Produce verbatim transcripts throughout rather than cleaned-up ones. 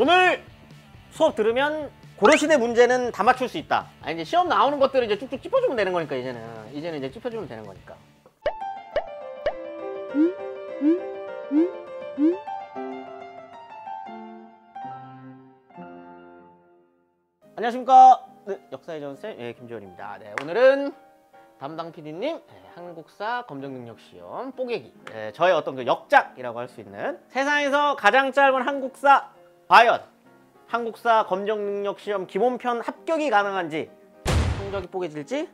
오늘 수업 들으면 고려시대 문제는 다 맞출 수 있다. 아니 이제 시험 나오는 것들을 이제 쭉쭉 찝어주면 되는 거니까 이제는 이제는 이제 찝어주면 되는 거니까. 음? 음? 음? 음? 안녕하십니까. 네, 역사의 전쌤 네, 김지원입니다. 네, 오늘은 담당 피디님 네, 한국사 검정능력시험 뽀개기 네, 저의 어떤 그 역작이라고 할 수 있는 세상에서 가장 짧은 한국사 과연 한국사 검정능력시험 기본편 합격이 가능한지 성적이 뽀개질지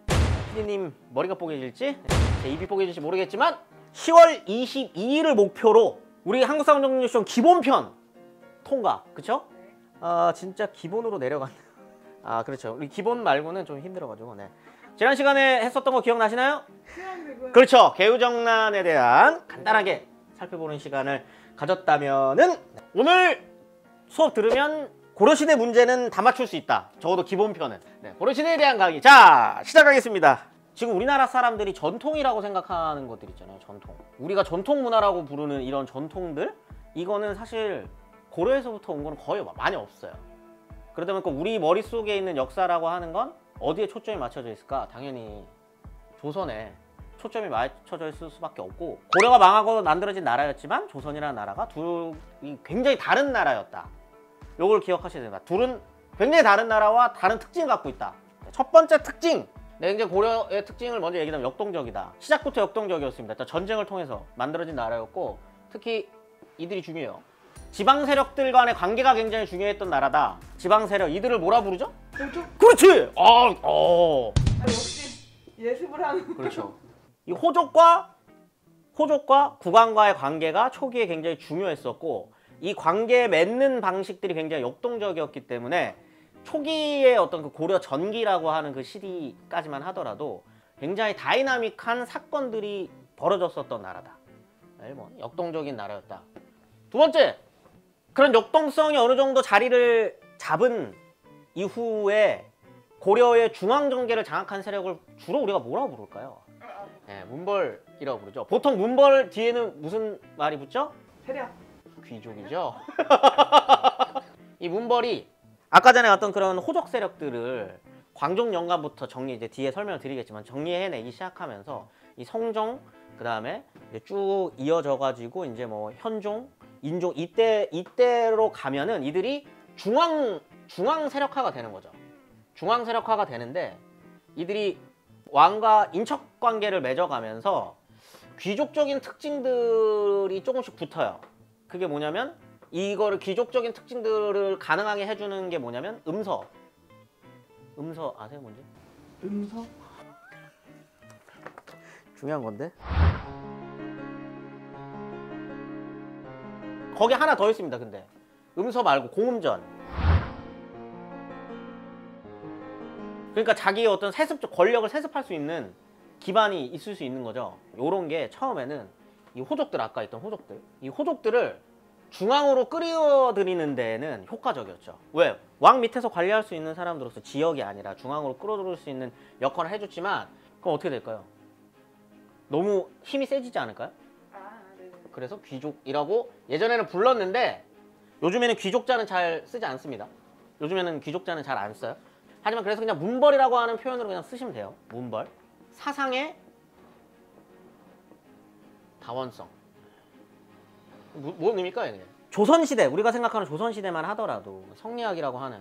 피디님 머리가 뽀개질지 제 입이 뽀개질지 모르겠지만 시월 이십이일을 목표로 우리 한국사 검정능력시험 기본편 통과 그쵸? 아 진짜 기본으로 내려갔네요. 아 그렇죠. 우리 기본 말고는 좀 힘들어가지고 네. 지난 시간에 했었던 거 기억나시나요? 그렇죠. 개우정란에 대한 간단하게 살펴보는 시간을 가졌다면은 오늘 수업 들으면 고려시대 문제는 다 맞출 수 있다. 적어도 기본편은. 네, 고려시대에 대한 강의. 자, 시작하겠습니다. 지금 우리나라 사람들이 전통이라고 생각하는 것들 있잖아요. 전통. 우리가 전통 문화라고 부르는 이런 전통들? 이거는 사실 고려에서부터 온 건 거의 많이 없어요. 그러다 보니까 우리 머릿속에 있는 역사라고 하는 건 어디에 초점이 맞춰져 있을까? 당연히 조선에 초점이 맞춰져 있을 수밖에 없고 고려가 망하고 만들어진 나라였지만 조선이라는 나라가 둘이 굉장히 다른 나라였다. 요걸 기억하셔야 됩니다. 둘은 굉장히 다른 나라와 다른 특징을 갖고 있다. 첫 번째 특징! 네, 이제 고려의 특징을 먼저 얘기하면 역동적이다. 시작부터 역동적이었습니다. 일단 전쟁을 통해서 만들어진 나라였고 특히 이들이 중요해요. 지방 세력들 간의 관계가 굉장히 중요했던 나라다. 지방 세력, 이들을 뭐라 부르죠? 호족? 그렇지! 아, 어. 아니, 역시 예습을 하는... 그렇죠. 이 호족과 호족과 국왕과의 관계가 초기에 굉장히 중요했었고 이 관계에 맺는 방식들이 굉장히 역동적이었기 때문에 초기의 어떤 그 고려 전기라고 하는 그 시기까지만 하더라도 굉장히 다이나믹한 사건들이 벌어졌었던 나라다. 일본, 역동적인 나라였다. 두 번째! 그런 역동성이 어느 정도 자리를 잡은 이후에 고려의 중앙정계를 장악한 세력을 주로 우리가 뭐라고 부를까요? 네, 문벌이라고 부르죠. 보통 문벌 뒤에는 무슨 말이 붙죠? 세력. 귀족이죠. 이 문벌이 아까 전에 어떤 그런 호족 세력들을 광종 연간부터 정리 이제 뒤에 설명을 드리겠지만 정리해내기 시작하면서 이 성종 그 다음에 쭉 이어져가지고 이제 뭐 현종 인종 이때 이때로 가면은 이들이 중앙 중앙 세력화가 되는 거죠. 중앙 세력화가 되는데 이들이 왕과 인척 관계를 맺어가면서 귀족적인 특징들이 조금씩 붙어요. 그게 뭐냐면 이거를 귀족적인 특징들을 가능하게 해주는 게 뭐냐면 음서. 음서 아세요 뭔지? 음서? 중요한 건데. 거기 하나 더 있습니다. 근데 음서 말고 공음전. 그러니까 자기의 어떤 세습적 권력을 세습할 수 있는 기반이 있을 수 있는 거죠. 요런 게 처음에는 이 호족들 아까 있던 호족들 이 호족들을 중앙으로 끌어들이는 데에는 효과적이었죠. 왜? 왕 밑에서 관리할 수 있는 사람들로서 지역이 아니라 중앙으로 끌어들일 수 있는 역할을 해줬지만 그럼 어떻게 될까요? 너무 힘이 세지지 않을까요? 그래서 귀족이라고 예전에는 불렀는데 요즘에는 귀족자는 잘 쓰지 않습니다. 요즘에는 귀족자는 잘 안 써요. 하지만 그래서 그냥 문벌이라고 하는 표현으로 그냥 쓰시면 돼요. 문벌. 사상의 다원성. 뭐, 뭔 의미일까요? 그냥? 조선시대, 우리가 생각하는 조선시대만 하더라도 성리학이라고 하는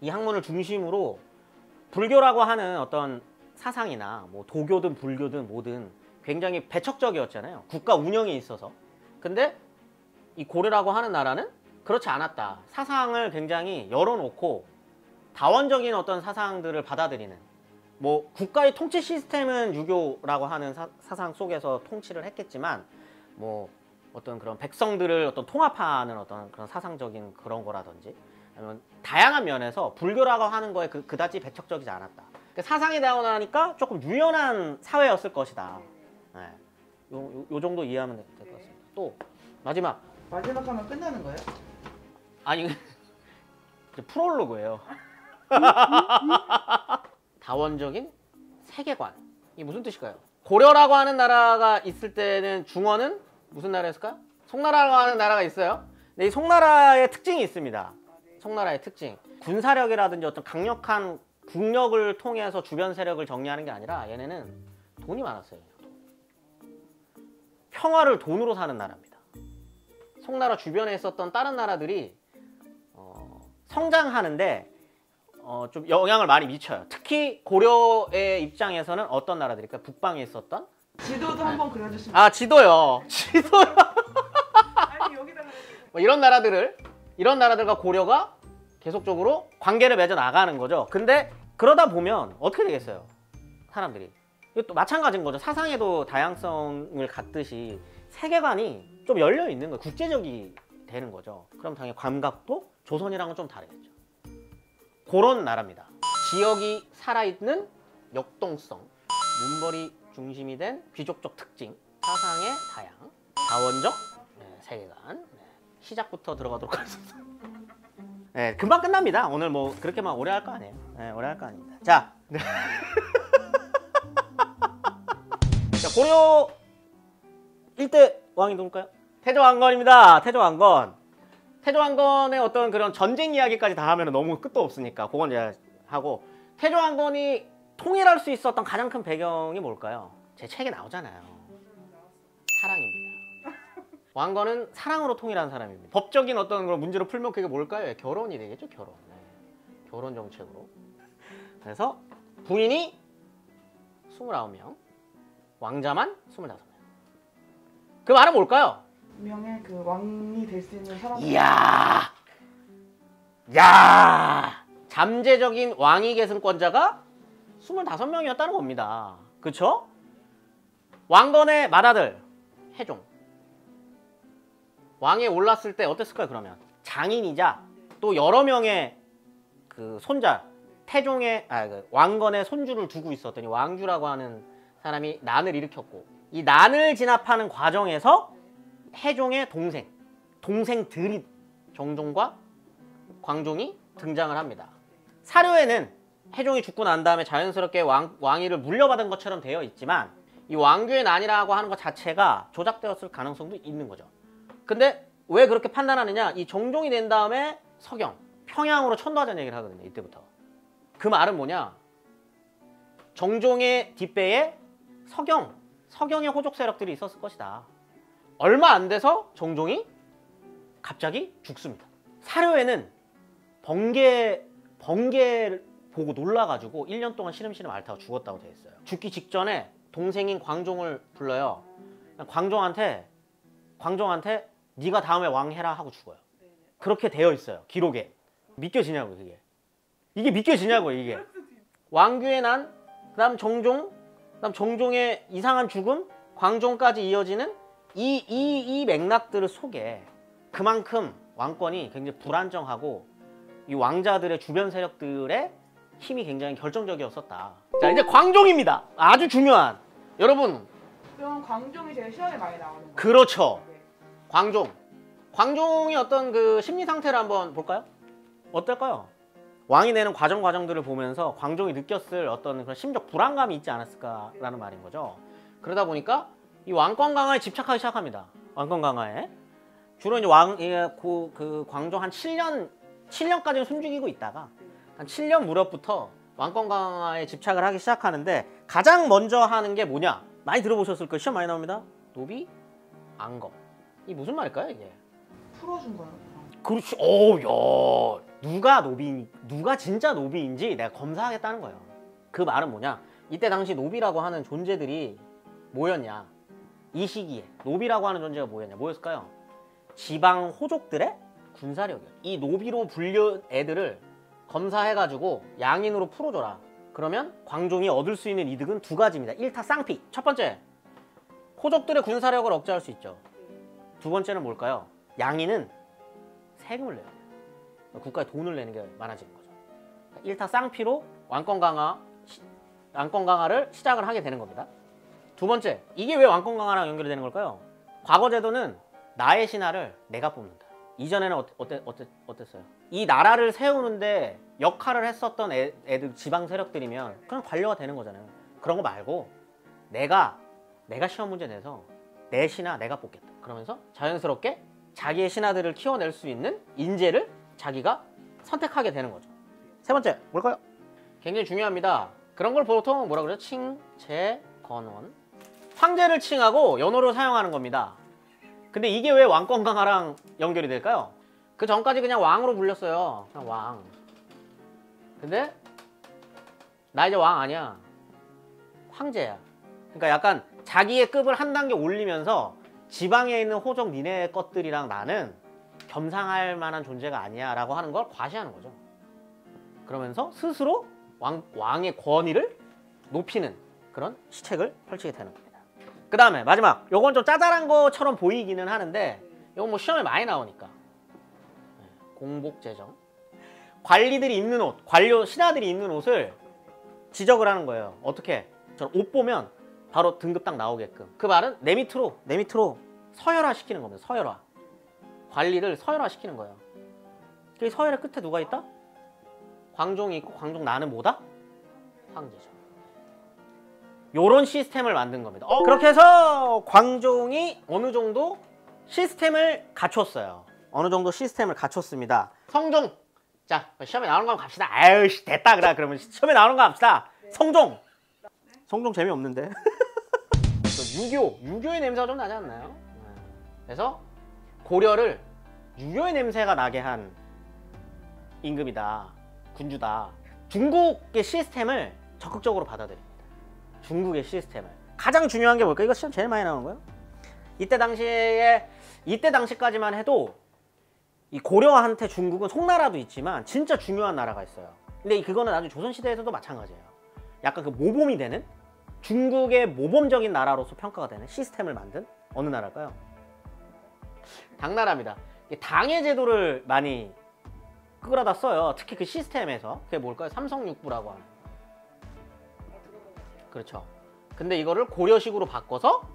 이 학문을 중심으로 불교라고 하는 어떤 사상이나 뭐 도교든 불교든 뭐든 굉장히 배척적이었잖아요. 국가 운영에 있어서. 근데 이 고려라고 하는 나라는 그렇지 않았다. 사상을 굉장히 열어놓고 다원적인 어떤 사상들을 받아들이는 뭐 국가의 통치 시스템은 유교라고 하는 사, 사상 속에서 통치를 했겠지만 뭐 어떤 그런 백성들을 어떤 통합하는 어떤 그런 사상적인 그런 거라든지 아니면 다양한 면에서 불교라고 하는 거에 그, 그다지 배척적이지 않았다. 그러니까 사상이 다원하니까 조금 유연한 사회였을 것이다. 네. 요, 요, 요 정도 이해하면 될 것 같습니다. 또 마지막 마지막 하면 끝나는 거예요? 아니 프롤로그예요. 다원적인 세계관 이게 무슨 뜻일까요? 고려라고 하는 나라가 있을 때는 중원은 무슨 나라였을까요? 송나라라고 하는 나라가 있어요. 근데 이 송나라의 특징이 있습니다. 청나라의 특징. 군사력이라든지 어떤 강력한 국력을 통해서 주변 세력을 정리하는 게 아니라 얘네는 돈이 많았어요. 평화를 돈으로 사는 나라입니다. 송나라 주변에 있었던 다른 나라들이 어, 성장하는데 어, 좀 영향을 많이 미쳐요. 특히 고려의 입장에서는 어떤 나라들일까요? 북방에 있었던? 지도도 네. 한번 그려주시면. 아, 지도요. 지도요. 아니, 여기다가. 뭐 이런 나라들을, 이런 나라들과 고려가 계속적으로 관계를 맺어 나가는 거죠. 근데 그러다 보면 어떻게 되겠어요? 사람들이. 또 마찬가지인 거죠. 사상에도 다양성을 갖듯이 세계관이 좀 열려 있는 거예요. 국제적이 되는 거죠. 그럼 당연히 감각도 조선이랑은 좀 다르겠죠. 그런 나라입니다. 지역이 살아있는 역동성, 문벌이 중심이 된 귀족적 특징, 사상의 다양, 다원적 네, 세계관. 네, 시작부터 들어가도록 하겠습니다. 네, 금방 끝납니다. 오늘 뭐 그렇게 막 오래 할 거 아니에요. 네, 오래 할 거 아닙니다. 자. 네. 고려 일대 왕이 누굴까요? 태조 왕건입니다. 태조 왕건. 태조 왕건의 어떤 그런 전쟁 이야기까지 다 하면 너무 끝도 없으니까 그건 이제 하고, 태조 왕건이 통일할 수 있었던 가장 큰 배경이 뭘까요? 제 책에 나오잖아요. 사랑입니다. 왕건은 사랑으로 통일한 사람입니다. 법적인 어떤 그런 문제로 풀면 그게 뭘까요? 결혼이 되겠죠. 결혼. 네. 결혼 정책으로. 그래서 부인이 이십구 명. 왕자만 이십오 명. 그 말은 뭘까요? 명예 그 왕이 될 수 있는 사람. 이야, 야, 잠재적인 왕위 계승권자가 이십오 명이었다는 겁니다. 그쵸? 왕건의 맏아들 혜종. 왕에 올랐을 때 어땠을까요? 그러면 장인이자 또 여러 명의 그 손자, 태종의 아, 그 왕건의 손주를 두고 있었더니 왕주라고 하는 사람이 난을 일으켰고, 이 난을 진압하는 과정에서 혜종의 동생, 동생들이 정종과 광종이 등장을 합니다. 사료에는 혜종이 죽고 난 다음에 자연스럽게 왕, 왕위를 물려받은 것처럼 되어 있지만 이 왕규의 난이라고 하는 것 자체가 조작되었을 가능성도 있는 거죠. 근데 왜 그렇게 판단하느냐? 이 정종이 된 다음에 서경, 평양으로 천도하자는 얘기를 하거든요. 이때부터. 그 말은 뭐냐? 정종의 뒷배에 서경, 서경의 호족 세력들이 있었을 것이다. 얼마 안 돼서 정종이 갑자기 죽습니다. 사료에는 번개, 번개를 보고 놀라가지고 일 년 동안 시름시름 앓다가 죽었다고 되어 있어요. 죽기 직전에 동생인 광종을 불러요. 광종한테, 광종한테 네가 다음에 왕해라 하고 죽어요. 그렇게 되어 있어요. 기록에. 믿겨지냐고 그게. 이게 믿겨지냐고 이게. 왕규의 난, 그 다음 정종, 그다음 정종의 이상한 죽음, 광종까지 이어지는 이, 이, 이 맥락들 속에 그만큼 왕권이 굉장히 불안정하고 이 왕자들의 주변 세력들의 힘이 굉장히 결정적이었었다. 자, 이제 광종입니다. 아주 중요한. 여러분. 그럼 광종이 제일 시험에 많이 나오는 거예요? 그렇죠. 네. 광종. 광종의 어떤 그 심리 상태를 한번 볼까요? 어떨까요? 왕이 되는 과정 과정들을 보면서 광종이 느꼈을 어떤 그런 심적 불안감이 있지 않았을까라는 말인 거죠. 그러다 보니까 이 왕권 강화에 집착하기 시작합니다. 왕권 강화에. 주로 이제 왕, 그, 그 광종 한 칠 년, 칠 년까지는 숨죽이고 있다가 한 칠 년 무렵부터 왕권 강화에 집착을 하기 시작하는데 가장 먼저 하는 게 뭐냐? 많이 들어보셨을 거예요. 시험 많이 나옵니다. 노비안검. 이게 무슨 말일까요, 이게? 풀어준 거예요. 그렇지. 어우, 야. 누가 노비, 누가 진짜 노비인지 내가 검사하겠다는 거예요. 그 말은 뭐냐? 이때 당시 노비라고 하는 존재들이 뭐였냐? 이 시기에 노비라고 하는 존재가 뭐였냐? 뭐였을까요? 지방 호족들의 군사력이에요. 이 노비로 불려 애들을 검사해가지고 양인으로 풀어줘라. 그러면 광종이 얻을 수 있는 이득은 두 가지입니다. 일타 쌍피. 첫 번째, 호족들의 군사력을 억제할 수 있죠. 두 번째는 뭘까요? 양인은 세금을 내요. 국가에 돈을 내는 게 많아지는 거죠. 일타 쌍피로 왕권 강화, 시, 왕권 강화를 시작을 하게 되는 겁니다. 두 번째, 이게 왜 왕권 강화랑 연결이 되는 걸까요? 과거 제도는 나의 신하를 내가 뽑는다. 이전에는 어때, 어때, 어때, 어땠어요? 이 나라를 세우는데 역할을 했었던 애, 애들 지방 세력들이면 그냥 관료가 되는 거잖아요. 그런 거 말고 내가 내가 시험 문제 내서 내 신하 내가 뽑겠다. 그러면서 자연스럽게 자기의 신하들을 키워낼 수 있는 인재를 자기가 선택하게 되는 거죠. 세 번째, 뭘까요? 굉장히 중요합니다. 그런 걸 보통 뭐라 그러죠? 칭제건원. 황제를 칭하고 연호를 사용하는 겁니다. 근데 이게 왜 왕권 강화랑 연결이 될까요? 그 전까지 그냥 왕으로 불렸어요. 그냥 왕. 근데 나 이제 왕 아니야. 황제야. 그러니까 약간 자기의 급을 한 단계 올리면서 지방에 있는 호족 니네 것들이랑 나는 겸상할 만한 존재가 아니야 라고 하는 걸 과시하는 거죠. 그러면서 스스로 왕, 왕의 권위를 높이는 그런 시책을 펼치게 되는 겁니다. 그 다음에 마지막, 요건 좀 짜잘한 것처럼 보이기는 하는데 요건 뭐 시험에 많이 나오니까, 공복재정. 관리들이 입는 옷, 관료, 신하들이 입는 옷을 지적을 하는 거예요. 어떻게? 저 옷 보면 바로 등급 딱 나오게끔. 그 말은 내 밑으로, 내 밑으로 서열화시키는 겁니다. 서열화. 관리를 서열화시키는 거예요. 그 서열의 끝에 누가 있다? 광종이 있고, 광종 나는 뭐다? 황제죠. 요런 시스템을 만든 겁니다. 어? 그렇게 해서 광종이 어느 정도 시스템을 갖췄어요. 어느 정도 시스템을 갖췄습니다. 성종! 자, 시험에 나오는 거 한번 갑시다. 아유씨, 됐다. 그래. 그러면 시험에 나오는 거 갑시다. 성종! 성종 재미없는데. 유교, 유교의 냄새가 좀 나지 않나요? 그래서 고려를 유교의 냄새가 나게 한 임금이다, 군주다. 중국의 시스템을 적극적으로 받아들입니다. 중국의 시스템을. 가장 중요한 게 뭘까? 이거 시험 제일 많이 나오는 거예요. 이때 당시에, 이때 당시까지만 해도 이 고려한테 중국은 송나라도 있지만 진짜 중요한 나라가 있어요. 근데 그거는 나중에 조선시대에서도 마찬가지예요. 약간 그 모범이 되는, 중국의 모범적인 나라로서 평가가 되는 시스템을 만든 어느 나라일까요? 당나라입니다. 당의 제도를 많이 끌어다 써요. 특히 그 시스템에서. 그게 뭘까요? 삼성육부라고 하는. 그렇죠. 근데 이거를 고려식으로 바꿔서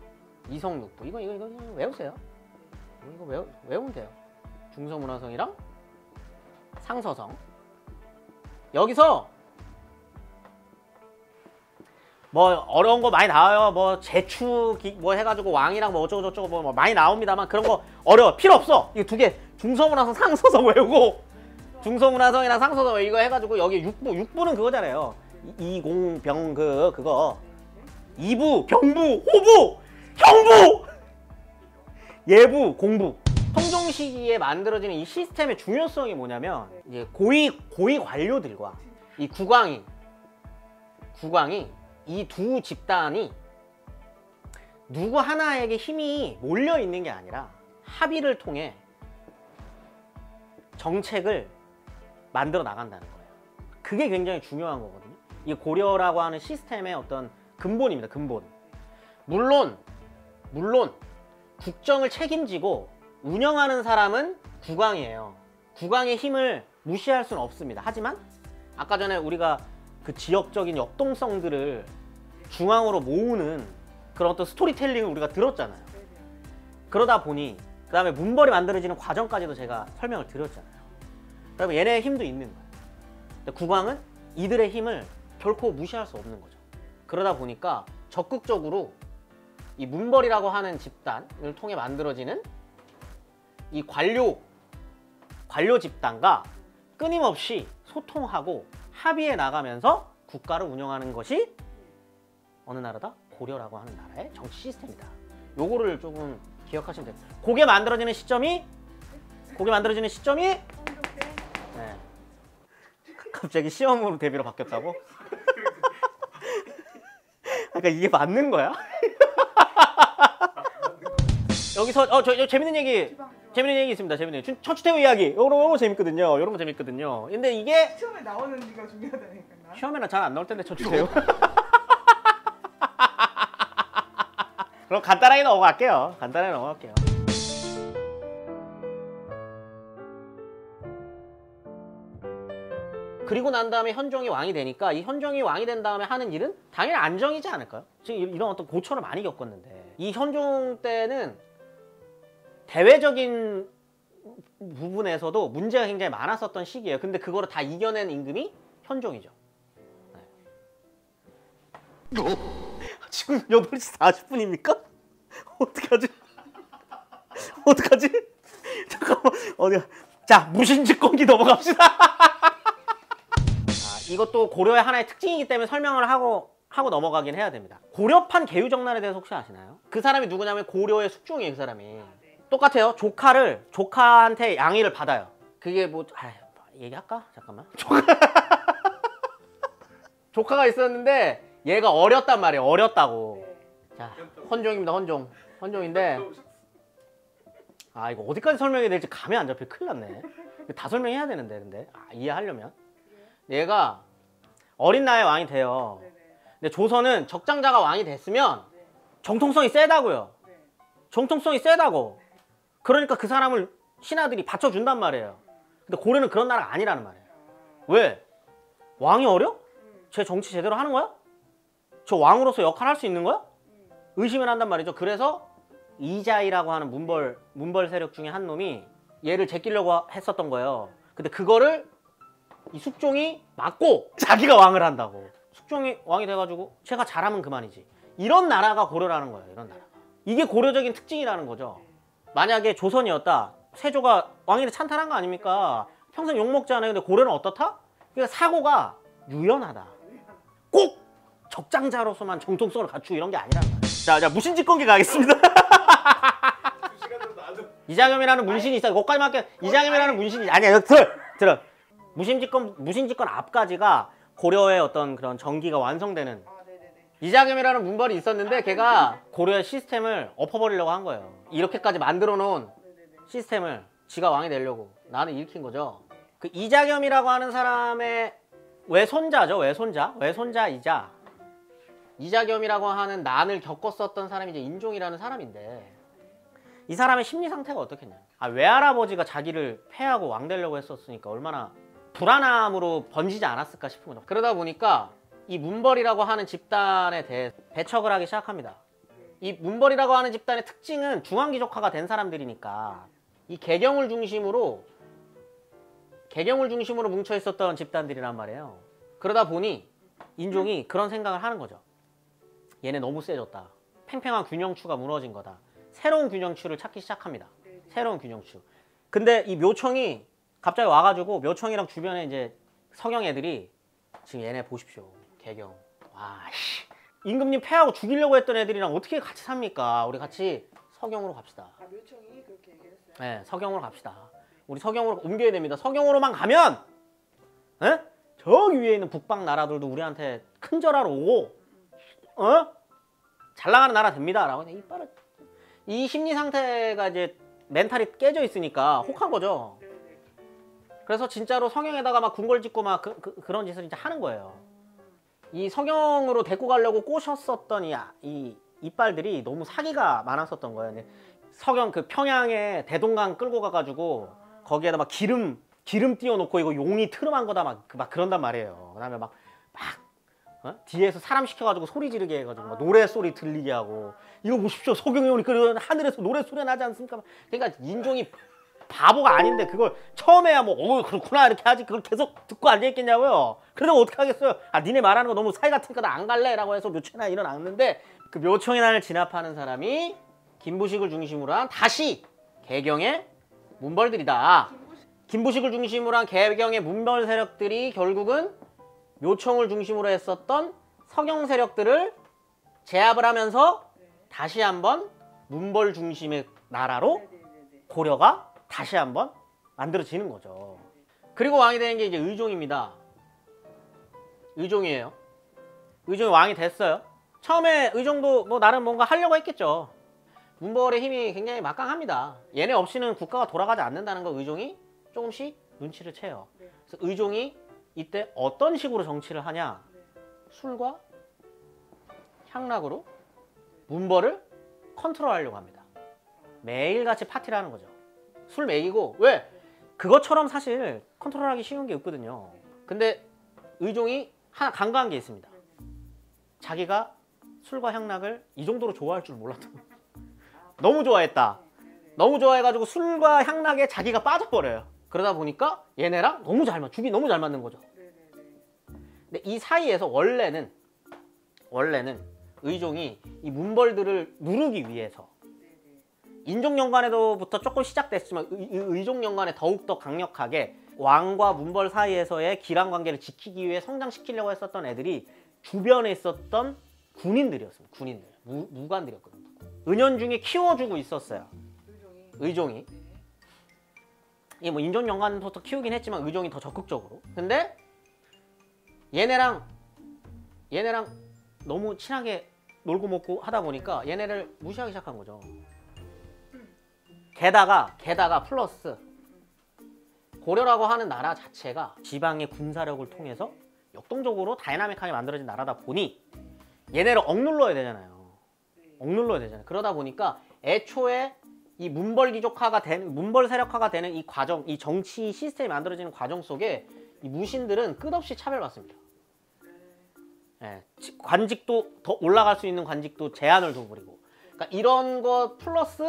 이성육부. 이거 이거 이거 외우세요. 이거 외우, 외우면 돼요. 중서문화성이랑 상서성. 여기서 뭐 어려운 거 많이 나와요. 뭐 제추 뭐 해가지고 왕이랑 뭐 어쩌고 저쩌고 뭐 많이 나옵니다만 그런 거 어려워. 필요 없어. 이거 두 개, 중서문화성 상서성 외우고, 중서문화성이랑 상서성 이거 해가지고, 여기 육부, 육부는 그거잖아요. 이공병 그 그거. 이부, 병부, 호부, 형부, 예부, 공부. 성종 시기에 만들어지는 이 시스템의 중요성이 뭐냐면, 이제 고위 고위 관료들과 이 국왕이 국왕이 이 두 집단이 누구 하나에게 힘이 몰려 있는 게 아니라 합의를 통해 정책을 만들어 나간다는 거예요. 그게 굉장히 중요한 거거든요. 이 고려라고 하는 시스템의 어떤 근본입니다. 근본. 물론 물론 국정을 책임지고 운영하는 사람은 국왕이에요. 국왕의 힘을 무시할 수는 없습니다. 하지만 아까 전에 우리가 그 지역적인 역동성들을 중앙으로 모으는 그런 어떤 스토리텔링을 우리가 들었잖아요. 그러다 보니 그 다음에 문벌이 만들어지는 과정까지도 제가 설명을 드렸잖아요. 그러면 얘네의 힘도 있는 거예요. 근데 국왕은 이들의 힘을 결코 무시할 수 없는 거죠. 그러다 보니까 적극적으로 이 문벌이라고 하는 집단을 통해 만들어지는 이 관료 관료 집단과 끊임없이 소통하고 합의해 나가면서 국가를 운영하는 것이 어느 나라다? 고려라고 하는 나라의 정치 시스템이다. 요거를 조금 기억하시면 됩니다. 그게 만들어지는 시점이 그게 만들어지는 시점이 네. 갑자기 시험으로 대비로 바뀌었다고? 그러니까 이게 맞는 거야? 여기서 어 저 재밌는 얘기 재밌는 얘기 있습니다. 재밌는 얘기. 천추태후 이야기. 요런 거 재밌거든요. 요런 거 재밌거든요. 근데 이게 시험에 나오는지가 중요하다니까. 시험에는 잘 안 나올 텐데 천추태후. 그럼 간단하게 넘어갈게요. 간단하게 넘어갈게요. 그리고 난 다음에 현종이 왕이 되니까, 이 현종이 왕이 된 다음에 하는 일은 당연히 안정이지 않을까요? 지금 이런 어떤 고초를 많이 겪었는데, 이 현종 때는 대외적인 부분에서도 문제가 굉장히 많았었던 시기예요. 근데 그거를 다 이겨낸 임금이 현종이죠. 네. 지금 여덟 시 사십 분입니까? 어떡하지? 어떡하지? 잠깐만, 어디야? 자, 무신직공기 넘어갑시다. 아, 이것도 고려의 하나의 특징이기 때문에 설명을 하고 하고 넘어가긴 해야 됩니다. 고려판 개유정난에 대해서 혹시 아시나요? 그 사람이 누구냐면 고려의 숙종이에요. 그 사람이. 아, 네. 똑같아요. 조카를 조카한테 양의를 받아요. 그게 뭐 아휴, 얘기할까? 잠깐만. 조카... 조카가 있었는데 얘가 어렸단 말이에요. 어렸다고. 네. 자, 헌종입니다. 헌종. 헌종인데 아 이거 어디까지 설명해야 될지 감이 안 잡혀. 큰일 났네. 다 설명해야 되는데 근데 아, 이해하려면 얘가 어린 나이에 왕이 돼요. 근데 조선은 적장자가 왕이 됐으면 정통성이 세다고요. 정통성이 세다고. 그러니까 그 사람을 신하들이 받쳐준단 말이에요. 근데 고려는 그런 나라가 아니라는 말이에요. 왜? 왕이 어려? 쟤 정치 제대로 하는 거야? 저 왕으로서 역할을 할 수 있는 거야? 의심을 한단 말이죠. 그래서 이자이라고 하는 문벌 문벌 세력 중에 한 놈이 얘를 제끼려고 했었던 거예요. 근데 그거를 이 숙종이 막고 자기가 왕을 한다고. 숙종이 왕이 돼가지고 제가 잘하면 그만이지. 이런 나라가 고려라는 거예요. 이런 나라. 이게 고려적인 특징이라는 거죠. 만약에 조선이었다. 세조가 왕위를 찬탈한 거 아닙니까? 평생 욕먹지 않아요. 근데 고려는 어떻다? 그러니까 사고가 유연하다. 꼭 적장자로서만 정통성을 갖추고 이런 게 아니라는 거예요. 자, 자 무신직공개 가겠습니다. 이장염이라는 문신이 있어요. 거기까지만 할게요. 이장염이라는 문신이 아니야. 들어! 들어! 무신직권, 무신직권 앞까지가 고려의 어떤 그런 정기가 완성되는 이장염이라는 문벌이 있었는데 걔가 고려의 시스템을 엎어버리려고 한 거예요. 이렇게까지 만들어 놓은 시스템을 지가 왕이 되려고 나는 일으킨 거죠. 그 이장염이라고 하는 사람의 외손자죠. 외손자. 외손자이자 이자겸이라고 하는 난을 겪었었던 사람이 이제 인종이라는 사람인데 이 사람의 심리 상태가 어떻겠냐. 아, 외할아버지가 자기를 패하고 왕 되려고 했었으니까 얼마나 불안함으로 번지지 않았을까 싶은 거죠. 그러다 보니까 이 문벌이라고 하는 집단에 대해 배척을 하기 시작합니다. 이 문벌이라고 하는 집단의 특징은 중환기족화가 된 사람들이니까 이 개경을 중심으로 개경을 중심으로 뭉쳐 있었던 집단들이란 말이에요. 그러다 보니 인종이 그런 생각을 하는 거죠. 얘네 너무 세졌다. 팽팽한 균형추가 무너진 거다. 새로운 균형추를 찾기 시작합니다. 새로운 균형추. 근데 이 묘청이 갑자기 와가지고 묘청이랑 주변에 이제 서경 애들이 지금 얘네 보십시오. 개경. 와, 씨. 임금님 패하고 죽이려고 했던 애들이랑 어떻게 같이 삽니까? 우리 같이 서경으로 갑시다. 아, 묘청이 그렇게 얘기했어요? 네, 서경으로 갑시다. 우리 서경으로 옮겨야 됩니다. 서경으로만 가면, 에? 저 위에 있는 북방 나라들도 우리한테 큰절하러 오고, 어? 잘 나가는 나라 됩니다. 라고 그냥 이빨을. 이 심리 상태가 이제 멘탈이 깨져 있으니까 혹한 거죠. 그래서 진짜로 성형에다가 막 궁궐 짓고 막 그, 그, 그런 짓을 이제 하는 거예요. 이 성형으로 데리고 가려고 꼬셨었던 이, 이 이빨들이 너무 사기가 많았었던 거예요. 성형 그 평양에 대동강 끌고 가가지고 거기에다 막 기름, 기름 띄워놓고 이거 용이 트름한 거다 막, 막 그런단 말이에요. 그 다음에 막, 막. 어? 뒤에서 사람 시켜가지고 소리 지르게 해가지고 막 노래소리 들리게 하고 이거 보십시오 서경이 오니까 하늘에서 노래소리 나지 않습니까? 그러니까 인종이 바보가 아닌데 그걸 처음에야 뭐 어 그렇구나 이렇게 하지 그걸 계속 듣고 앉아있겠냐고요. 그래도 어떡하겠어요. 아 니네 말하는 거 너무 사이 같으니까 나 안 갈래 라고 해서 묘청이나 일어났는데 그 묘청이 난을 진압하는 사람이 김부식을 중심으로 한 다시 개경의 문벌들이다. 김부식을 중심으로 한 개경의 문벌 세력들이 결국은 묘청을 중심으로 했었던 서경 세력들을 제압을 하면서 다시 한번 문벌 중심의 나라로 고려가 다시 한번 만들어지는 거죠. 그리고 왕이 되는 게 이제 의종입니다. 의종이에요. 의종이 왕이 됐어요. 처음에 의종도 뭐 나름 뭔가 하려고 했겠죠. 문벌의 힘이 굉장히 막강합니다. 얘네 없이는 국가가 돌아가지 않는다는 걸 의종이 조금씩 눈치를 채요. 그래서 의종이 이때 어떤 식으로 정치를 하냐? 술과 향락으로 문벌을 컨트롤하려고 합니다. 매일같이 파티를 하는 거죠. 술 먹이고 왜? 그것처럼 사실 컨트롤하기 쉬운 게 없거든요. 근데 의종이 하나 간과한 게 있습니다. 자기가 술과 향락을 이 정도로 좋아할 줄 몰랐던 거예요. 너무 좋아했다. 너무 좋아해가지고 술과 향락에 자기가 빠져버려요. 그러다 보니까 얘네랑 너무 잘 맞, 죽이 너무 잘 맞는 거죠. 근데 이 사이에서 원래는 원래는 의종이 이 문벌들을 누르기 위해서 인종연관에도부터 조금 시작됐지만 의종연관에 더욱더 강력하게 왕과 문벌 사이에서의 기란 관계를 지키기 위해 성장시키려고 했었던 애들이 주변에 있었던 군인들이었습니다. 군인들, 무, 무관들이었거든요. 은연중에 키워주고 있었어요. 의종이. 이게 뭐 인종연관부터 키우긴 했지만 의종이 더 적극적으로. 근데 얘네랑 얘네랑 너무 친하게 놀고 먹고 하다 보니까 얘네를 무시하기 시작한 거죠. 게다가 게다가 플러스 고려라고 하는 나라 자체가 지방의 군사력을 통해서 역동적으로 다이나믹하게 만들어진 나라다 보니 얘네를 억눌러야 되잖아요. 억눌러야 되잖아요. 그러다 보니까 애초에 이 문벌 귀족화가 된, 문벌 세력화가 되는 이 과정, 이 정치 시스템이 만들어지는 과정 속에 이 무신들은 끝없이 차별받습니다. 예, 관직도 더 올라갈 수 있는 관직도 제한을 둬버리고, 그러니까 이런 것 플러스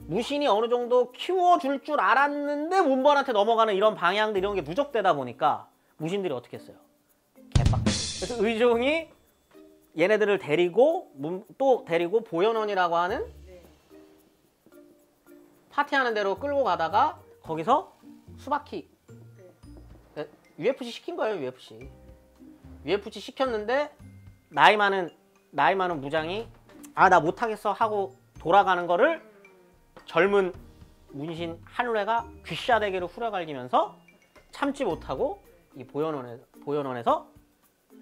무신이 어느 정도 키워줄 줄 알았는데 문벌한테 넘어가는 이런 방향들 이런 게 누적되다 보니까 무신들이 어떻게 했어요? 개빡. 그래서 의종이 얘네들을 데리고 또 데리고 보현원이라고 하는 파티하는 대로 끌고 가다가 거기서 수바키 유에프씨 시킨 거예요. 유에프씨 유에프씨 시켰는데 나이 많은 나이 많은 무장이 아 나 못하겠어 하고 돌아가는 거를 젊은 문신 한우래가 귀싸대기로 후려갈기면서 참지 못하고 이 보현원에서, 보현원에서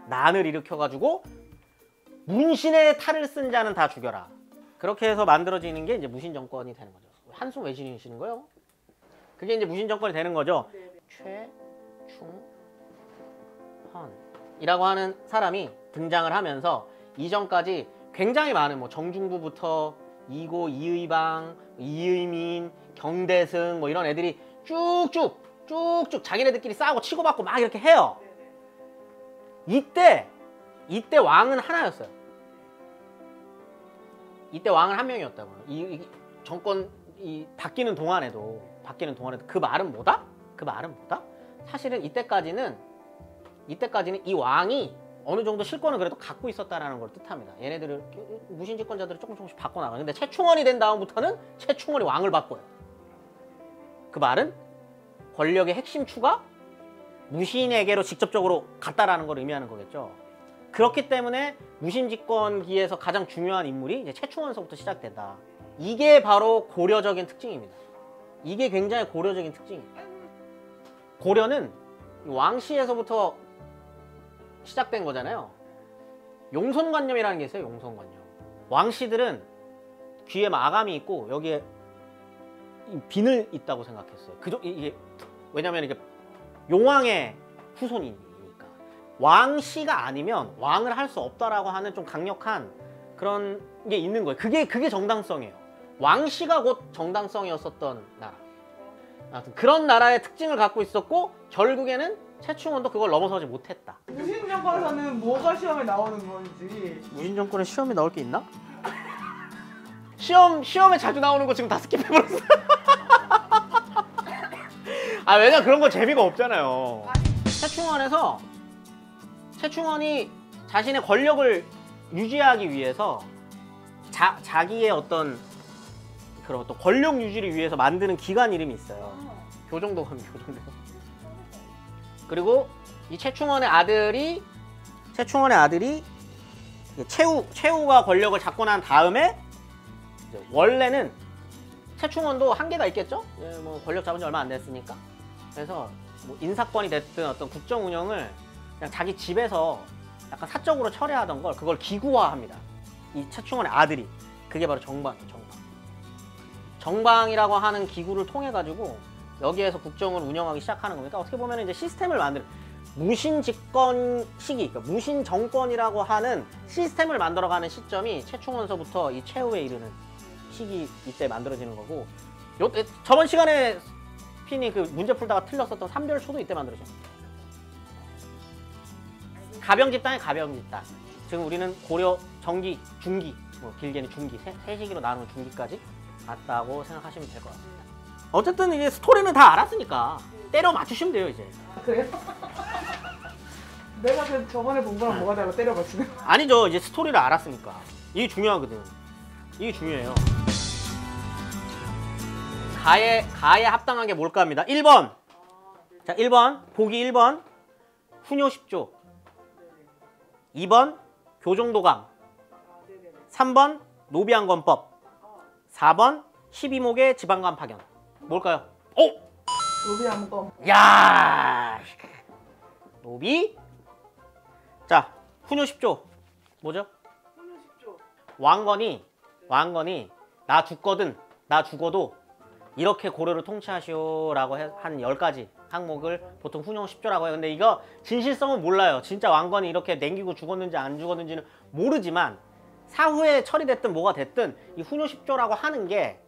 난을 일으켜가지고 문신의 탈을 쓴 자는 다 죽여라. 그렇게 해서 만들어지는 게 이제 무신정권이 되는 거죠. 한숨 왜 쉬시는 거예요? 그게 이제 무신정권이 되는 거죠. 최충헌이라고 하는 사람이 등장을 하면서 이전까지 굉장히 많은 뭐 정중부부터 이고, 이의방, 이의민, 경대승 뭐 이런 애들이 쭉쭉 쭉쭉 자기네들끼리 싸우고 치고받고 막 이렇게 해요. 이때 이때 왕은 하나였어요. 이때 왕은 한 명이었다고요. 이, 이 정권 이 바뀌는 동안에도 바뀌는 동안에도 그 말은 뭐다? 그 말은 뭐다? 사실은 이때까지는 이때까지는 이 왕이 어느 정도 실권을 그래도 갖고 있었다라는 걸 뜻합니다. 얘네들을 무신 집권자들을 조금 조금씩 바꿔 나가. 근데 최충헌이 된 다음부터는 최충헌이 왕을 바꿔요. 그 말은 권력의 핵심 추가 무신에게로 직접적으로 갔다라는 걸 의미하는 거겠죠. 그렇기 때문에 무신 집권기에서 가장 중요한 인물이 이제 최충헌서부터 시작된다. 이게 바로 고려적인 특징입니다. 이게 굉장히 고려적인 특징입니다. 고려는 왕시에서부터 시작된 거잖아요. 용선관념이라는 게 있어요. 용선관념. 왕씨들은 귀에 마감이 있고 여기에 비늘 있다고 생각했어요. 그저 이게 왜냐면 이게 용왕의 후손이니까 왕씨가 아니면 왕을 할 수 없다라고 하는 좀 강력한 그런 게 있는 거예요. 그게 그게 정당성이에요. 왕씨가 곧 정당성이었었던 나라. 아무튼 그런 나라의 특징을 갖고 있었고 결국에는 최충헌도 그걸 넘어서지 못했다. 무신정권에서는 뭐가 시험에 나오는 건지. 무신정권에 시험에 나올 게 있나? 시험, 시험에 자주 나오는 거 지금 다 스킵해버렸어. 아 왜냐 그런 거 재미가 없잖아요. 최충헌에서 최충헌이 자신의 권력을 유지하기 위해서 자, 자기의 어떤 그런 어떤 권력 유지를 위해서 만드는 기관 이름이 있어요. 교정도감, 교정도감. 그리고 이 최충헌의 아들이 최충헌의 아들이 최후, 최후가 권력을 잡고 난 다음에 이제 원래는 최충헌도 한계가 있겠죠? 예, 뭐 권력 잡은 지 얼마 안 됐으니까. 그래서 뭐 인사권이 됐든 어떤 국정 운영을 그냥 자기 집에서 약간 사적으로 처리하던 걸 그걸 기구화합니다. 이 최충헌의 아들이. 그게 바로 정방이에요. 정방. 정방이라고 하는 기구를 통해 가지고 여기에서 국정을 운영하기 시작하는 겁니다. 어떻게 보면 이제 시스템을 만드는 무신 집권 시기, 그러니까 무신 정권이라고 하는 시스템을 만들어가는 시점이 최충헌서부터 이 최후에 이르는 시기 이때 만들어지는 거고, 요, 저번 시간에 핀이 그 문제 풀다가 틀렸었던 삼별초도 이때 만들어집니다. 가병 집단의 가병 집단. 지금 우리는 고려 정기, 중기, 뭐 길게는 중기, 세, 세 시기로 나누는 중기까지 갔다고 생각하시면 될 것 같습니다. 어쨌든 이제 스토리는 다 알았으니까 때려 맞추시면 돼요 이제. 아, 그래요? 내가 그 저번에 본 거랑 뭐가 달라 때려 맞추는? 아니죠. 이제 스토리를 알았으니까 이게 중요하거든. 이게 중요해요. 가에, 가에 합당한 게 뭘까 합니다. 일 번. 자, 일 번. 보기 일 번. 훈요십조. 이 번. 교정도감. 삼 번. 노비안검법. 사 번. 십이목의 지방관 파견. 뭘까요? 오! 노비안검. 야! 노비. 자, 훈요십조. 뭐죠? 훈요십조. 왕건이 왕건이 나 죽거든. 나 죽어도 이렇게 고려를 통치하시오라고 해, 한 열 가지 항목을 보통 훈요십조라고 해요. 근데 이거 진실성은 몰라요. 진짜 왕건이 이렇게 냉기고 죽었는지 안 죽었는지는 모르지만 사후에 처리됐든 뭐가 됐든 이 훈요십조라고 하는 게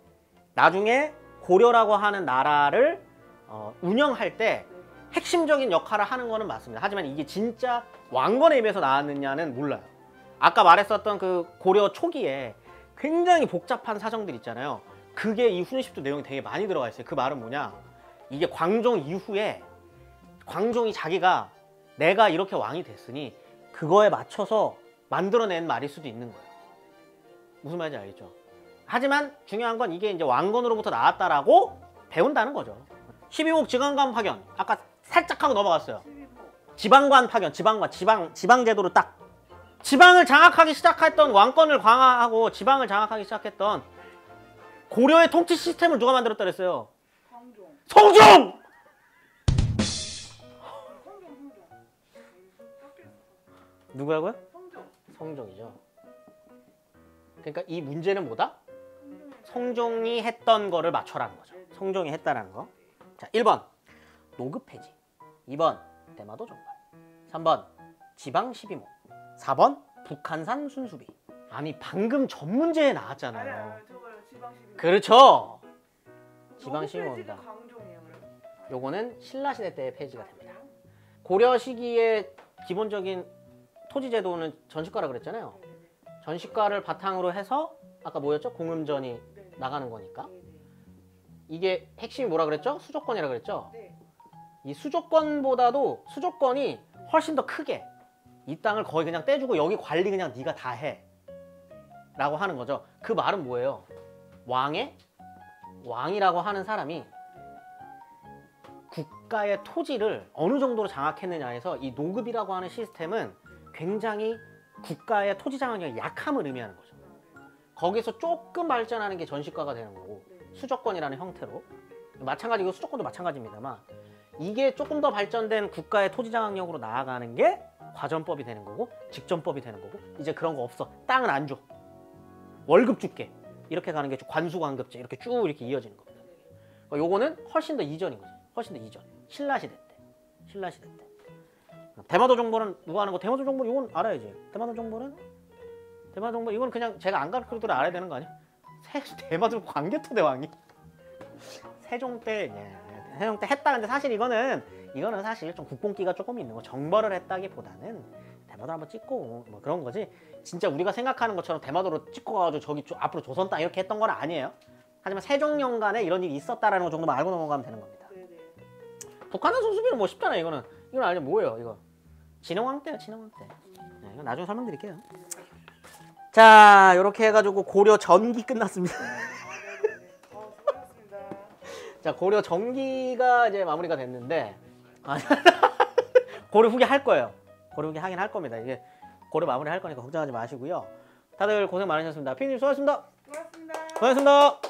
나중에 고려라고 하는 나라를 어, 운영할 때 핵심적인 역할을 하는 거는 맞습니다. 하지만 이게 진짜 왕건의 입에서 나왔느냐는 몰라요. 아까 말했었던 그 고려 초기에 굉장히 복잡한 사정들 있잖아요. 그게 이 훈요십조 내용이 되게 많이 들어가 있어요. 그 말은 뭐냐, 이게 광종 이후에 광종이 자기가 내가 이렇게 왕이 됐으니 그거에 맞춰서 만들어낸 말일 수도 있는 거예요. 무슨 말인지 알겠죠? 하지만 중요한 건 이게 이제 왕건으로부터 나왔다라고 배운다는 거죠. 십이목 지방관 파견, 아까 살짝 하고 넘어갔어요. 지방관 파견, 지방관, 지방, 지방제도로 딱 지방을 장악하기 시작했던, 왕권을 강화하고 지방을 장악하기 시작했던 고려의 통치 시스템을 누가 만들었다 그랬어요? 성종! 성종! 누구라고요? 성종. 성종이죠. 그러니까 이 문제는 뭐다? 성종이 했던 거를 맞춰라는 거죠. 성종이 했다라는 거. 자, 일 번 노급 해지, 이 번 대마도 정발, 삼 번 지방 십이목, 사 번 북한산 순수비. 아니 방금 전 문제에 나왔잖아요. 아니, 아니, 저거요, 지방 십이목. 그렇죠. 지방 십이목입니다. 요거는 신라시대 때의 폐지가 됩니다. 고려 시기에 기본적인 토지 제도는 전시과라 그랬잖아요. 전시과를 바탕으로 해서 아까 뭐였죠? 공음전이 나가는 거니까. 이게 핵심이 뭐라 그랬죠? 수조권이라 그랬죠? 네. 이 수조권보다도 수조권이 훨씬 더 크게 이 땅을 거의 그냥 떼주고 여기 관리 그냥 네가 다 해 라고 하는 거죠. 그 말은 뭐예요? 왕의 왕이라고 하는 사람이 국가의 토지를 어느 정도로 장악했느냐에서 이 노급이라고 하는 시스템은 굉장히 국가의 토지 장악력의 약함을 의미하는 거죠. 거기서 조금 발전하는 게 전시과가 되는 거고, 수조권이라는 형태로, 마찬가지고 수조권도 마찬가지입니다만 이게 조금 더 발전된 국가의 토지장악력으로 나아가는 게 과전법이 되는 거고 직전법이 되는 거고, 이제 그런 거 없어, 땅은 안 줘, 월급 줄게, 이렇게 가는 게 관수관급제, 이렇게 쭉 이렇게 이어지는 겁니다. 그러니까 요거는 훨씬 더 이전인 거죠. 훨씬 더 이전, 신라시대 때. 신라시대 때 대마도 정보는 누가 아는 거? 대마도 정보는 이건 알아야지. 대마도 정보는 대마도 정보 이건 그냥 제가 안 가르쳐도 알아야 되는 거 아니야? 대마도 광개토대 왕이 세종 때, 예, 세종 때 했다. 근데 사실 이거는 이거는 사실 좀 국본기가 조금 있는 거, 정벌을 했다기보다는 대마도 한번 찍고 뭐 그런 거지. 진짜 우리가 생각하는 것처럼 대마도로 찍고 가가지고 저기 조, 앞으로 조선 땅 이렇게 했던 건 아니에요. 하지만 세종년간에 이런 일이 있었다라는 거 정도만 알고 넘어가면 되는 겁니다. 북한산 순수비는 뭐 쉽잖아요. 이거는 이건 아니면 뭐예요? 이거 진흥왕 때요, 진흥왕 때. 네, 이건 나중에 설명드릴게요. 자, 이렇게 해가지고 고려 전기 끝났습니다. 자, 고려 전기가 이제 마무리가 됐는데 고려 후기 할 거예요. 고려 후기 하긴 할 겁니다. 이게 고려 마무리 할 거니까 걱정하지 마시고요. 다들 고생 많으셨습니다. 피디님 수고하셨습니다. 고맙습니다. 고맙습니다.